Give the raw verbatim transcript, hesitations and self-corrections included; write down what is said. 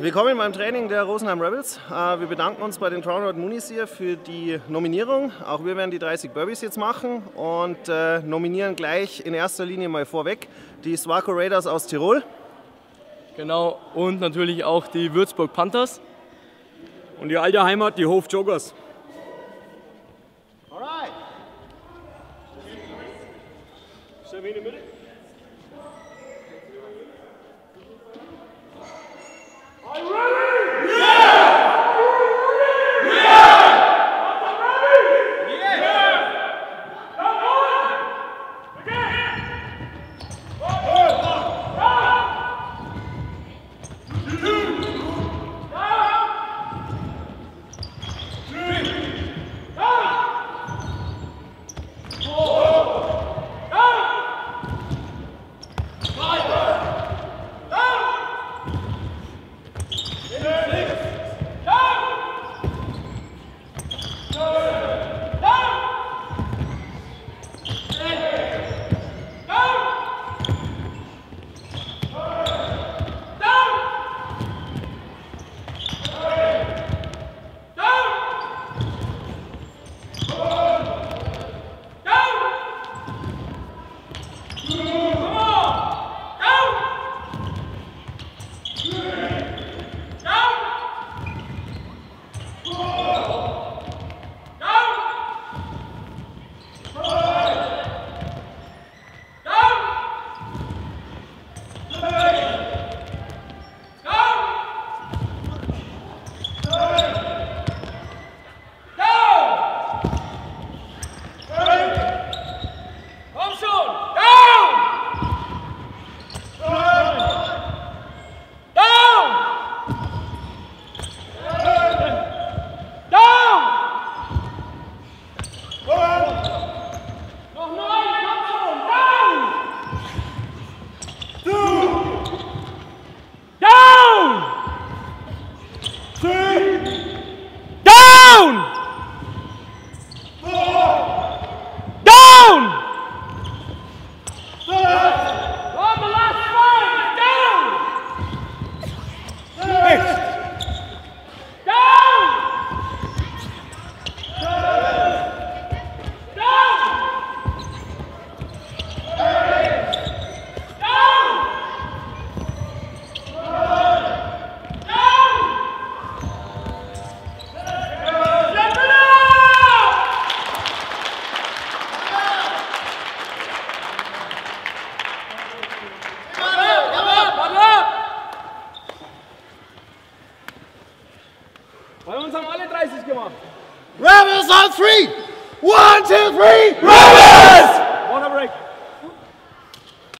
Willkommen beim Training der Rosenheim Rebels. Wir bedanken uns bei den Traunreut Munisier für die Nominierung. Auch wir werden die dreißig Burpees jetzt machen und nominieren gleich in erster Linie mal vorweg die Swarco Raiders aus Tirol. Genau, und natürlich auch die Würzburg Panthers. Und die alte Heimat, die Hof Jokers. Alright. Bei uns haben alle dreißig gemacht. Rebels on three! One, two, three! Rebels!